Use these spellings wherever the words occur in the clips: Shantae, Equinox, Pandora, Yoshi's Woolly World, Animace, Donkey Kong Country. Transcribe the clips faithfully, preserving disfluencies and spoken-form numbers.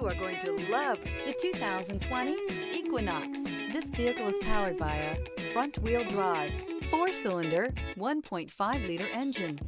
You are going to love the two thousand twenty Equinox. This vehicle is powered by a front-wheel drive, four-cylinder, one point five liter engine.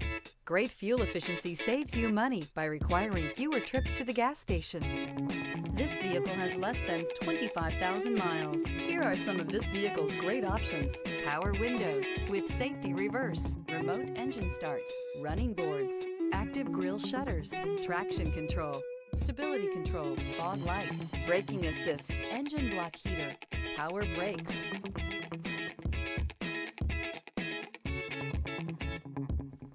Great fuel efficiency saves you money by requiring fewer trips to the gas station. This vehicle has less than twenty-five thousand miles. Here are some of this vehicle's great options: power windows with safety reverse, remote engine start, running boards, active grille shutters, traction control, stability control, fog lights, braking assist, engine block heater, power brakes.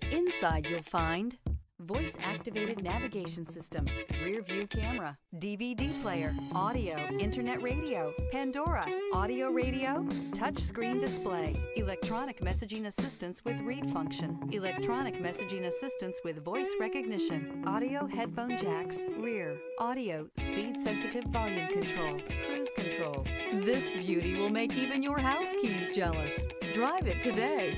Inside you'll find voice-activated navigation system, rear-view camera, D V D player, audio, internet radio, Pandora, audio radio, touchscreen display, electronic messaging assistance with read function, electronic messaging assistance with voice recognition, audio headphone jacks, rear, audio, speed-sensitive volume control, cruise control. This beauty will make even your house keys jealous. Drive it today.